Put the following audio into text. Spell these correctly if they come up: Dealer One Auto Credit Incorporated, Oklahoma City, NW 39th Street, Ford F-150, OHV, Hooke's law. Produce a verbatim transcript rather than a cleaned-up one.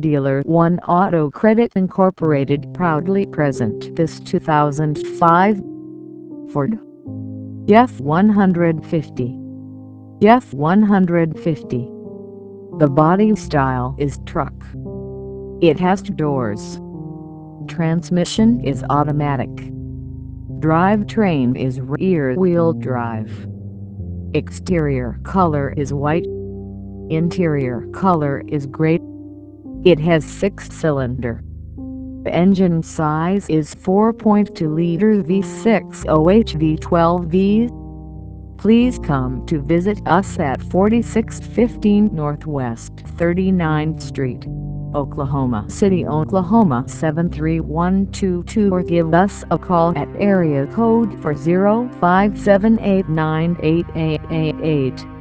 Dealer One Auto Credit Incorporated proudly present this two thousand five Ford F one fifty. F one fifty. The body style is truck. It has two doors. Transmission is automatic. Drivetrain is rear-wheel drive. Exterior color is white. Interior color is gray. It has six cylinder. The engine size is four point two liter V six O H V twelve V. Please come to visit us at forty-six fifteen Northwest thirty-ninth Street, Oklahoma City, Oklahoma seven three one two two, or give us a call at area code four zero five seven eight nine eight eight eight eight.